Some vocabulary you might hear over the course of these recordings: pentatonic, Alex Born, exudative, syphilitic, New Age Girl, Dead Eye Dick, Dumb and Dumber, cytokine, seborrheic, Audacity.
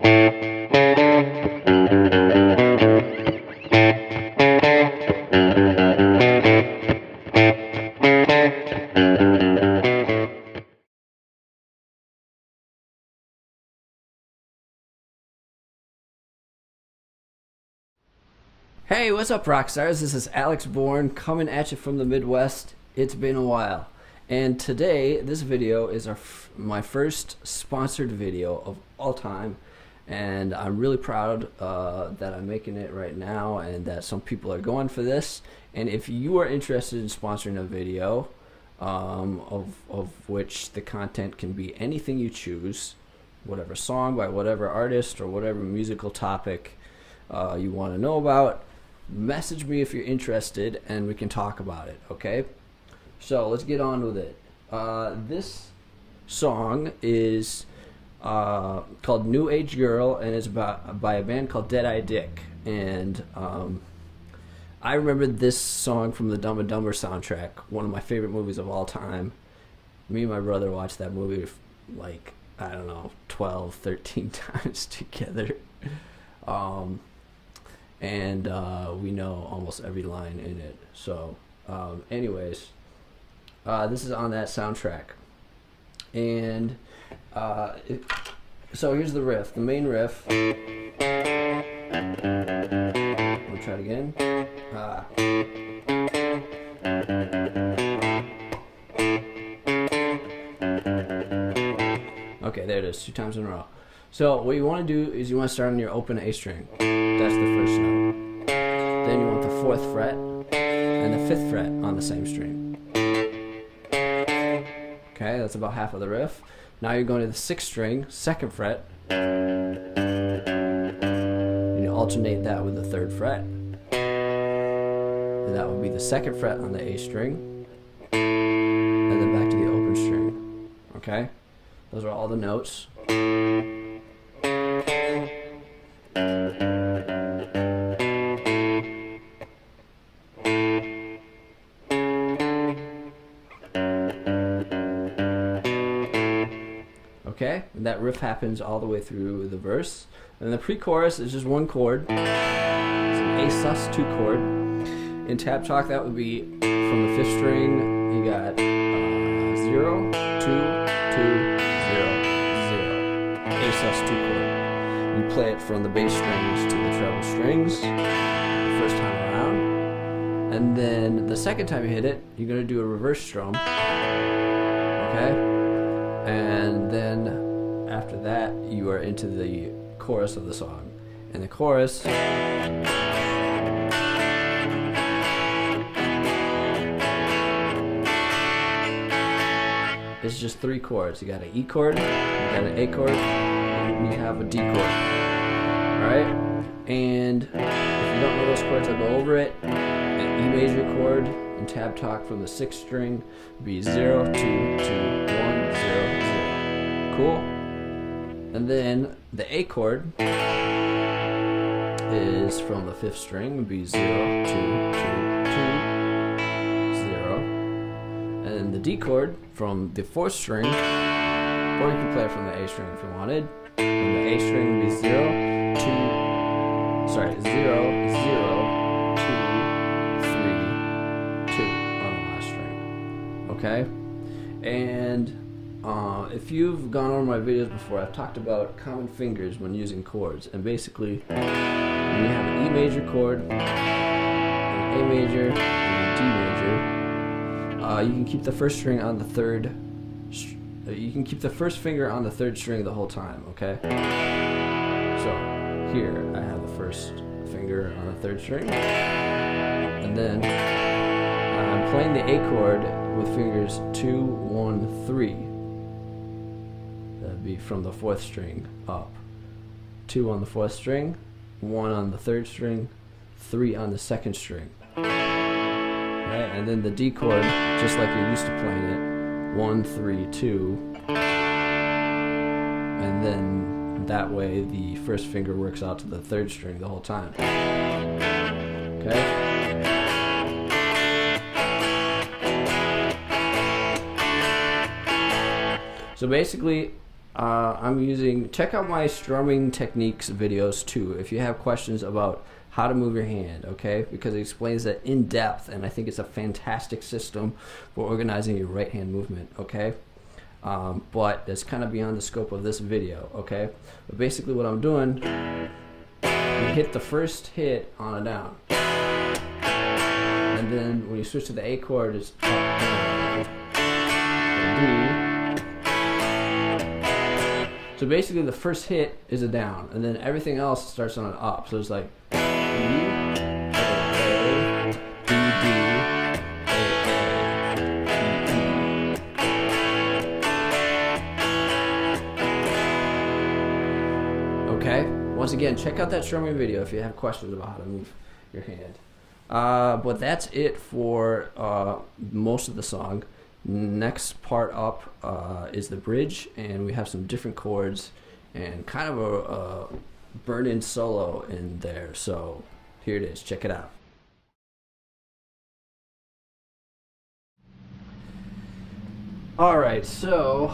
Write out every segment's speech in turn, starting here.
Hey, what's up, rock stars? This is Alex Born coming at you from the Midwest. It's been a while. And today, this video is my first sponsored video of all time. And I'm really proud that I'm making it right now and that some people are going for this. And if you are interested in sponsoring a video, of which the content can be anything you choose, whatever song by whatever artist or whatever musical topic you want to know about, message me if you're interested and we can talk about it, okay? So let's get on with it. This song is called New Age Girl and it's by a band called Dead Eye Dick. And I remember this song from the Dumb and Dumber soundtrack, one of my favorite movies of all time. Me and my brother watched that movie like, I don't know, 12, 13 times together. And we know almost every line in it. So anyways, this is on that soundtrack. And so here's the riff, the main riff. We'll try it again. Okay, there it is, 2 times in a row. So what you want to do is you want to start on your open A string. That's the first note. Then you want the 4th fret and the 5th fret on the same string. Okay, that's about half of the riff. Now you're going to the 6th string, 2nd fret. And you alternate that with the 3rd fret. And that would be the 2nd fret on the A string. And then back to the open string. Okay? Those are all the notes. Okay, and that riff happens all the way through the verse. And the pre-chorus is just 1 chord. It's an A sus 2 chord. In tab talk, that would be from the 5th string. You got 0, 2, 2, 0, 0, A sus 2 chord. You play it from the bass strings to the treble strings the first time around, and then the second time you hit it, you're gonna do a reverse strum. Okay. And then after that, you are into the chorus of the song. And the chorus is just 3 chords. You got an E chord, you got an A chord, and you have a D chord. Alright? And if you don't know those chords, I'll go over it. An E major chord in tab talk from the 6th string be 0, 2, 2, 1, 0. Cool. And then the A chord is from the 5th string, would be 0, 2, 2, 2, 0. And then the D chord from the 4th string, or you can play it from the A string if you wanted. And the A string would be 0, 2, 3, 2 on the last string. Okay? And if you've gone over my videos before, I've talked about common fingers when using chords, and basically when you have an E major chord, an A major, and a D major, you can keep the 1st string on the 3rd. You can keep the 1st finger on the 3rd string the whole time. Okay. So here I have the 1st finger on the 3rd string, and then I'm playing the A chord with fingers 2, 1, 3. That'd be from the 4th string up. 2 on the 4th string, 1 on the 3rd string, 3 on the 2nd string. Right? And then the D chord, just like you're used to playing it, 1, 3, 2, and then that way the 1st finger works out to the 3rd string the whole time. Okay. So basically, I'm using, check out my strumming techniques videos too if you have questions about how to move your hand, okay? Because it explains that in depth, and I think it's a fantastic system for organizing your right hand movement, okay? But that's kind of beyond the scope of this video, okay? But basically what I'm doing, you hit the first hit on a down. And then when you switch to the A chord, it's up, down, the B. So basically the first hit is a down, and then everything else starts on an up. So it's like, B, A, B, D, A, B, D. Okay? Once again, check out that strumming video if you have questions about how to move your hand. But that's it for most of the song. Next part up is the bridge, and we have some different chords and kind of a burn-in solo in there, so here it is, check it out. Alright, so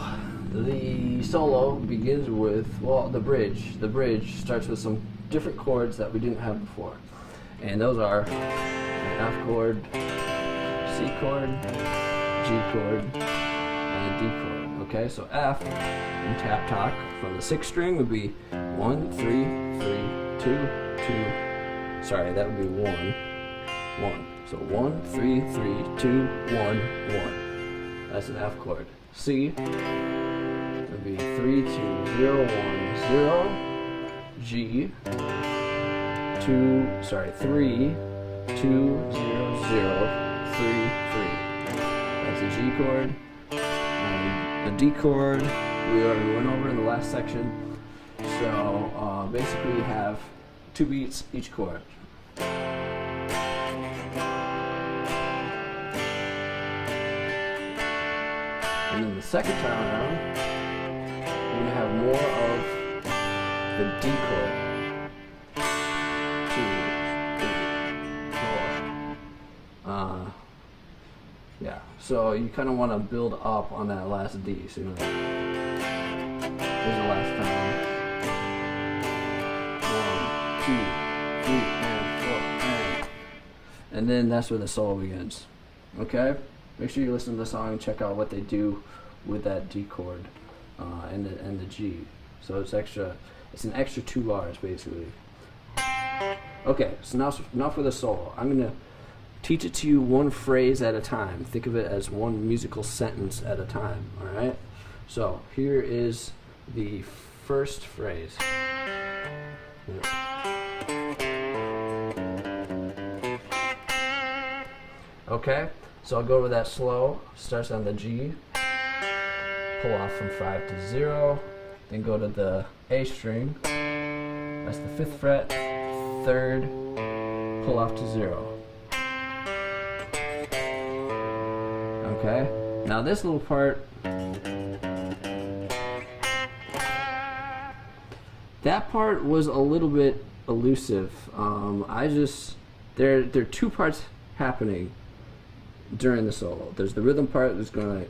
the solo begins with, well, the bridge. The bridge starts with some different chords that we didn't have before, and those are an F chord, C chord, G chord, and a D chord. Okay, so F and tap talk from the sixth string would be 1, 3, 3, 2, 2. Sorry, that would be 1, 1. So 1, 3, 3, 2, 1, 1. That's an F chord. C would be 3, 2, 0, 1, 0. G 3, 2, 0, 0, 3, 3. That's a G chord. The D chord we already went over in the last section, so basically you have 2 beats each chord. And then the second time around, we're going to have more of the D chord. 2, 3, 4. Yeah, so you kind of want to build up on that last D. So you know, like, here's the last time. 1, 2, 3, and 4, and. And then that's where the solo begins. Okay? Make sure you listen to the song and check out what they do with that D chord and the G. So it's extra. It's an extra 2 bars basically. Okay, so now enough with the solo. I'm gonna teach it to you one phrase at a time. Think of it as one musical sentence at a time, alright? So here is the first phrase. Okay, so I'll go over that slow. Starts on the G, pull off from 5 to 0, then go to the A string, that's the 5th fret, 3rd, pull off to 0. Okay, now this little part, that part was a little bit elusive. There are 2 parts happening during the solo. There's the rhythm part that's going like,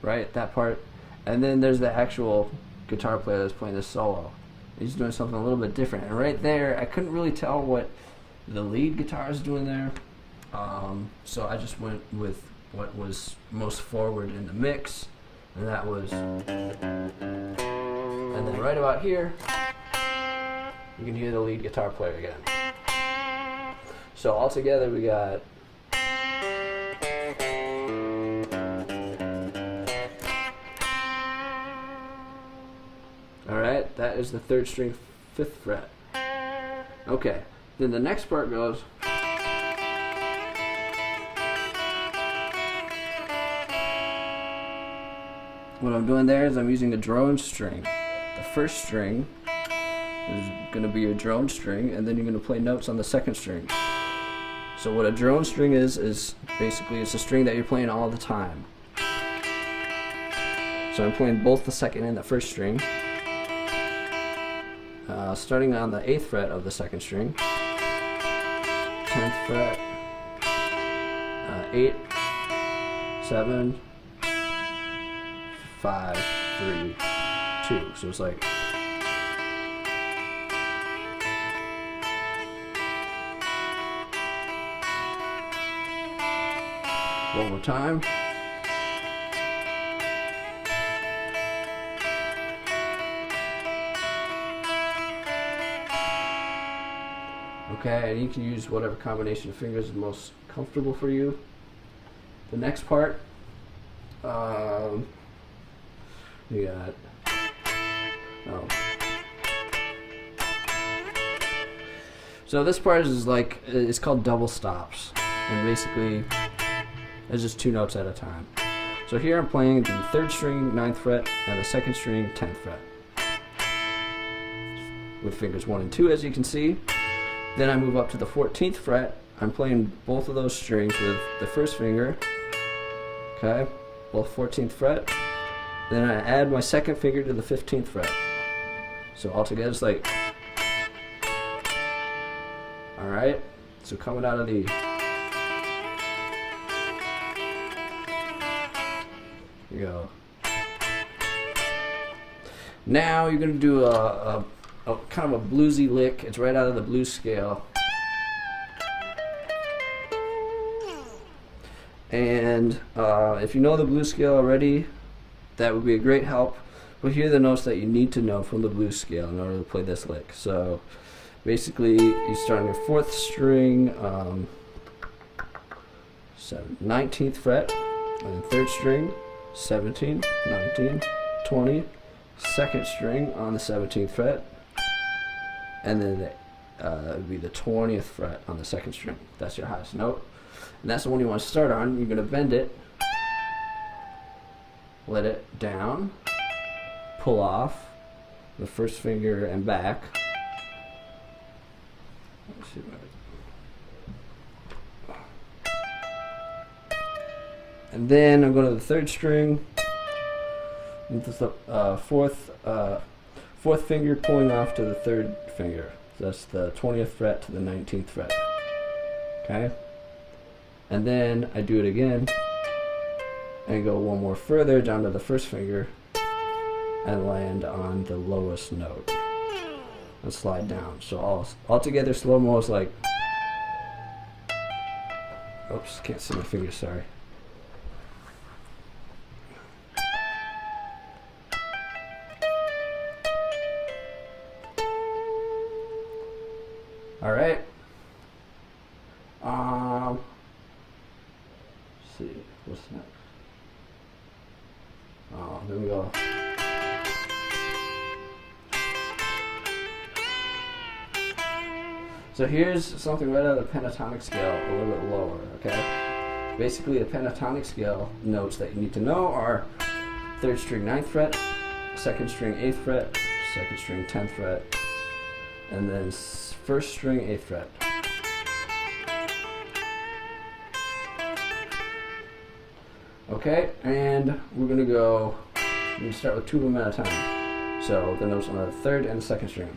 right, that part, and then there's the actual guitar player that's playing the solo. He's doing something a little bit different, and right there I couldn't really tell what the lead guitar is doing there. So I just went with what was most forward in the mix, and that was, and then right about here you can hear the lead guitar player again. So all together we got, alright, that is the 3rd string, 5th fret. Okay, then the next part goes, what I'm doing there is I'm using a drone string. The 1st string is going to be your drone string, and then you're going to play notes on the 2nd string. So what a drone string is basically it's a string that you're playing all the time. So I'm playing both the 2nd and the 1st string, starting on the 8th fret of the 2nd string, 10th fret, 8, 7, 5, 3, 2. So it's like. One more time. Okay, and you can use whatever combination of fingers is most comfortable for you. The next part, you got, oh. So this part is like, it's called double stops, and basically it's just 2 notes at a time. So here I'm playing the 3rd string, 9th fret, and the 2nd string, 10th fret. With fingers 1 and 2, as you can see. Then I move up to the 14th fret. I'm playing both of those strings with the 1st finger. Okay, both 14th fret. Then I add my 2nd finger to the 15th fret. So altogether it's like, alright, so coming out of the you go. Now you're going to do a kind of a bluesy lick. It's right out of the blues scale. And if you know the blues scale already, that would be a great help. But here are the notes that you need to know from the blues scale in order to play this lick. So basically, you start on your 4th string, 19th fret, and 3rd string. 17, 19, 20, 2nd string on the 17th fret, and then it would be the 20th fret on the 2nd string. That's your highest note, and that's the one you want to start on. You're going to bend it, let it down, pull off the 1st finger and back. Let's see what and then I'm going to the 3rd string, into the 4th finger, pulling off to the 3rd finger. So that's the 20th fret to the 19th fret. Okay? And then I do it again, and go one more further down to the 1st finger, and land on the lowest note. And slide down. So all together, slow-mo is like... Oops, can't see my fingers, sorry. All right. Let's see what's next. Oh, there we go. So here's something right out of the pentatonic scale, a little bit lower. Okay. Basically, the pentatonic scale notes that you need to know are 3rd string, 9th fret, 2nd string, 8th fret, 2nd string, 10th fret, and then 1st string, 8th fret. Okay, and we're going to go, we're going to start with 2 of them at a time. So the notes on the 3rd and 2nd string.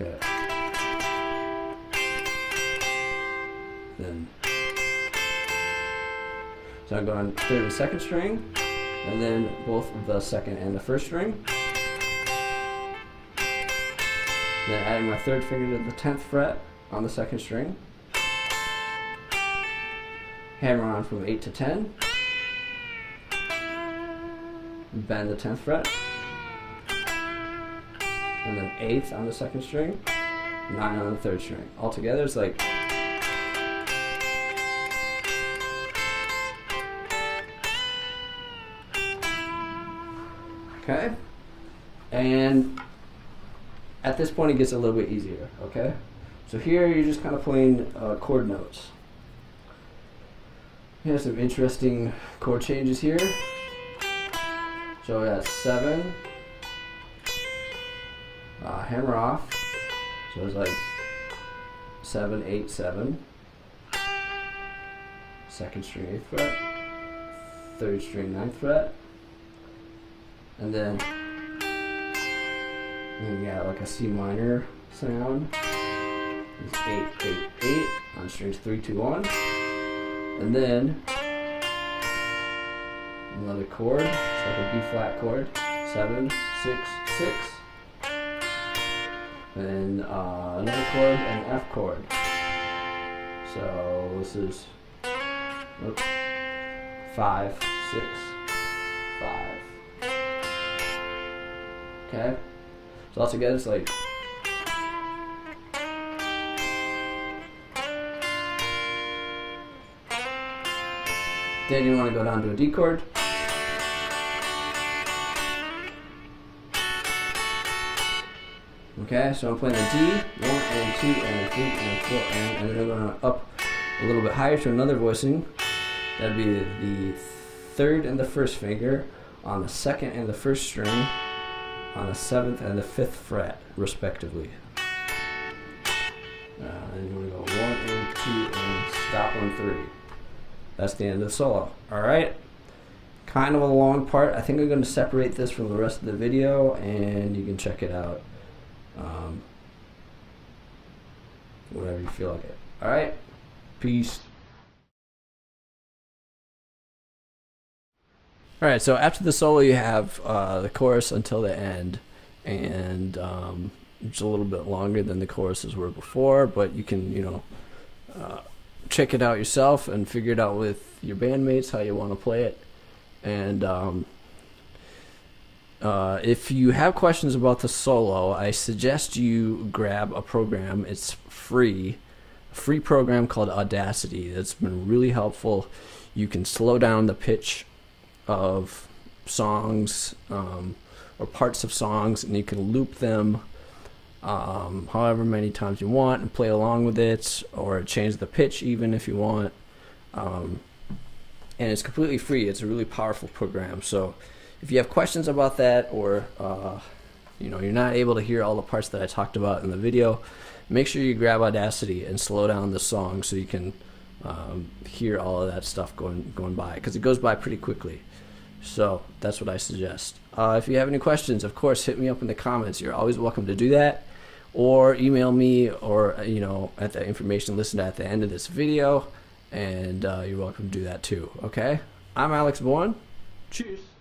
Okay. Then. So I'm going 3rd and 2nd string, and then both the 2nd and the 1st string. Then adding my 3rd finger to the 10th fret on the 2nd string. Hammer on from 8 to 10. Bend the 10th fret. And then 8th on the 2nd string. 9 on the 3rd string. All together it's like... Okay. And... at this point it gets a little bit easier, okay? So here you're just kind of playing chord notes. We have some interesting chord changes here. So we got 7, hammer off, so it's like 7, 8, 7, 2nd string, 8th fret, 3rd string, 9th fret, and then we got like a C minor sound. It's 8, 8, 8 on strings 3, 2, 1, and then another chord. It's like a B flat chord. 7, 6, 6. Then another chord, an F chord. So this is 5, 6, 5. Okay, so that's again, it's like. Then you want to go down to a D chord. Okay, so I'm playing a D, 1 and 2 and 3 and 4 and then I'm going up a little bit higher to another voicing. That'd be the third and the first finger on the second and the first string on the 7th and the 5th fret, respectively. Then you want to go 1 and 2 and stop on 3. That's the end of the solo. Alright, kind of a long part. I think I'm going to separate this from the rest of the video and you can check it out whenever you feel like it. Alright, peace. Alright, so after the solo you have the chorus until the end, and it's a little bit longer than the choruses were before, but you can, you know, check it out yourself and figure it out with your bandmates how you want to play it. And if you have questions about the solo, I suggest you grab a program. It's free, a free program called Audacity. That's been really helpful. You can slow down the pitch of songs or parts of songs, and you can loop them however many times you want and play along with it, or change the pitch even if you want, and it's completely free. It's a really powerful program. So if you have questions about that, or you know, you're not able to hear all the parts that I talked about in the video, make sure you grab Audacity and slow down the song so you can hear all of that stuff going by, because it goes by pretty quickly. So that's what I suggest. If you have any questions, of course, hit me up in the comments. You're always welcome to do that, or email me, or you know, at the information listed at the end of this video, and you're welcome to do that too. Okay, I'm Alex Born. Cheers.